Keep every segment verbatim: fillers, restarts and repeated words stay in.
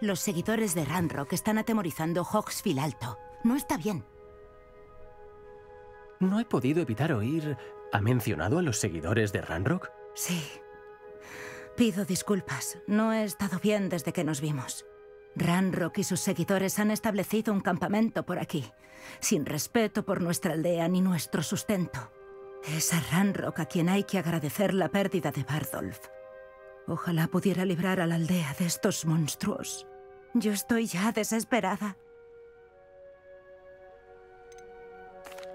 Los seguidores de Ranrok están atemorizando Hogsfield Alto. No está bien. No he podido evitar oír... ¿Ha mencionado a los seguidores de Ranrok? Sí. Pido disculpas. No he estado bien desde que nos vimos. Ranrok y sus seguidores han establecido un campamento por aquí, sin respeto por nuestra aldea ni nuestro sustento. Es a Ranrok a quien hay que agradecer la pérdida de Bardolf. Ojalá pudiera librar a la aldea de estos monstruos. Yo estoy ya desesperada.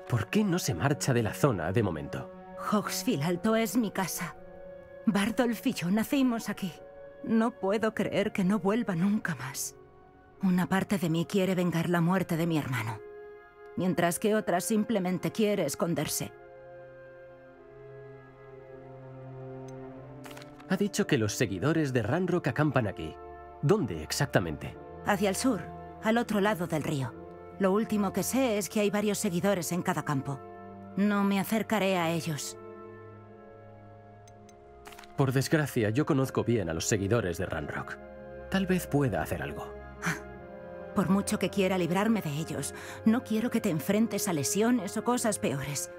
¿Por qué no se marcha de la zona de momento? Hogsfield Alto es mi casa. Bardolf y yo nacimos aquí. No puedo creer que no vuelva nunca más. Una parte de mí quiere vengar la muerte de mi hermano, mientras que otra simplemente quiere esconderse. Ha dicho que los seguidores de Ranrok acampan aquí. ¿Dónde exactamente? Hacia el sur, al otro lado del río. Lo último que sé es que hay varios seguidores en cada campo. No me acercaré a ellos. Por desgracia, yo conozco bien a los seguidores de Ranrok. Tal vez pueda hacer algo. Por mucho que quiera librarme de ellos, no quiero que te enfrentes a lesiones o cosas peores.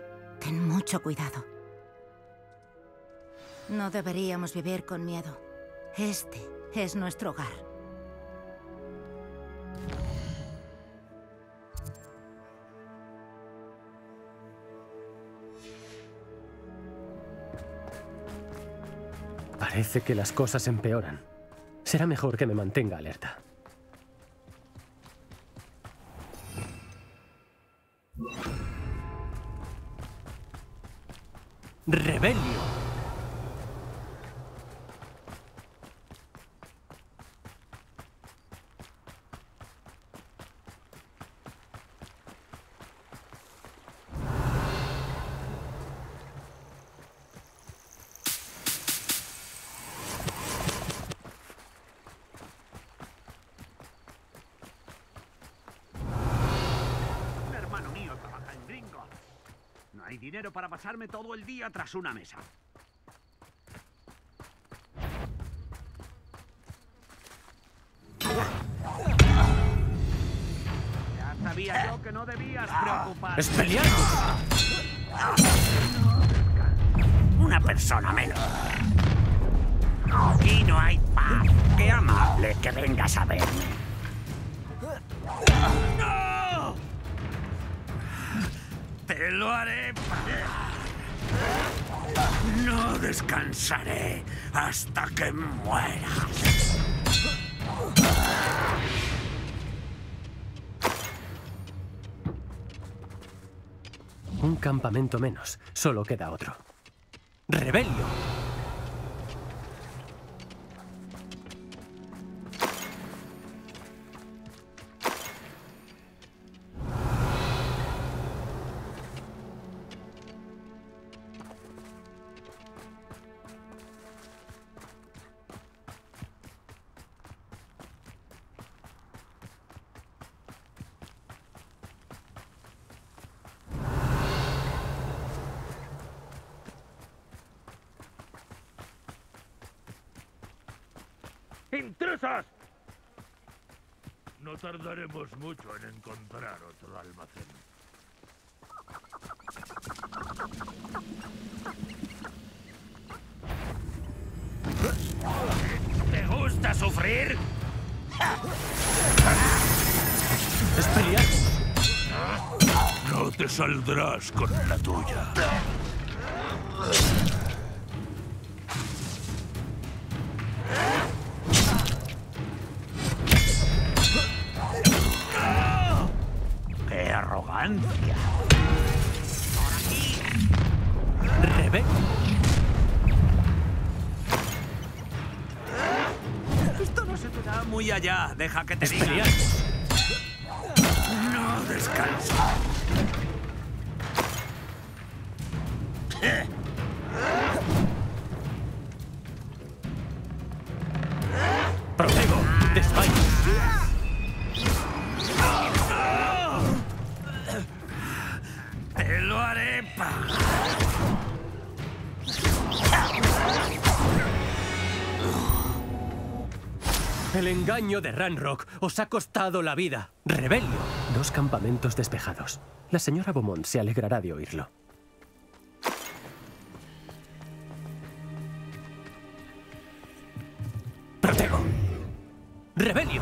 Ten mucho cuidado. No deberíamos vivir con miedo. Este es nuestro hogar. Parece que las cosas empeoran. Será mejor que me mantenga alerta. ¡Rebelio! Hay dinero para pasarme todo el día tras una mesa. Ya sabía yo que no debías preocuparte. ¡Es pelear! Una persona menos. Aquí no hay paz. Qué amable que vengas a verme. ¡No! ¡Te lo haré! No descansaré hasta que mueras. Un campamento menos, solo queda otro. ¡Rebelio! ¡Intrusos! No tardaremos mucho en encontrar otro almacén. ¿Te gusta sufrir? ¿Es pelear? No te saldrás con la tuya. Rebe. Esto no se te da muy allá. Deja que te diga. No descansa. Protego. Despacho. El engaño de Ranrok os ha costado la vida. ¡Rebelio! Dos campamentos despejados. La señora Beaumont se alegrará de oírlo. ¡Protego! ¡Rebelio!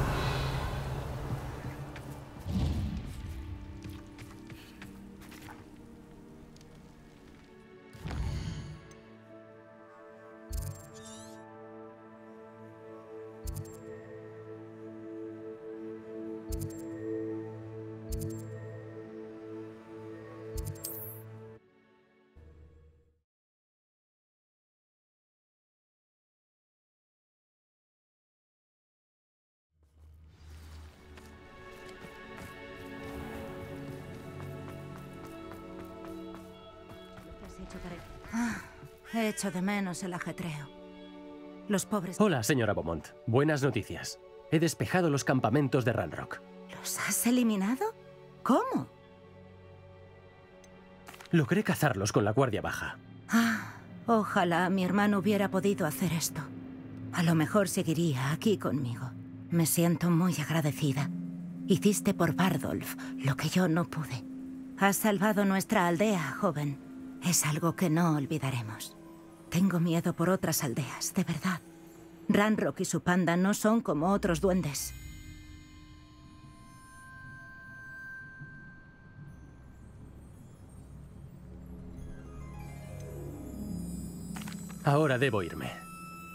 He hecho de menos el ajetreo. Los pobres... Hola, señora Beaumont. Buenas noticias. He despejado los campamentos de Ranrok. ¿Los has eliminado? ¿Cómo? Logré cazarlos con la guardia baja. Ah, ojalá mi hermano hubiera podido hacer esto. A lo mejor seguiría aquí conmigo. Me siento muy agradecida. Hiciste por Bardolf lo que yo no pude. Has salvado nuestra aldea, joven. Es algo que no olvidaremos. Tengo miedo por otras aldeas, de verdad. Ranrok y su panda no son como otros duendes. Ahora debo irme.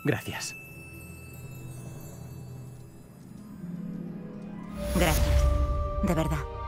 Gracias. Gracias, de verdad.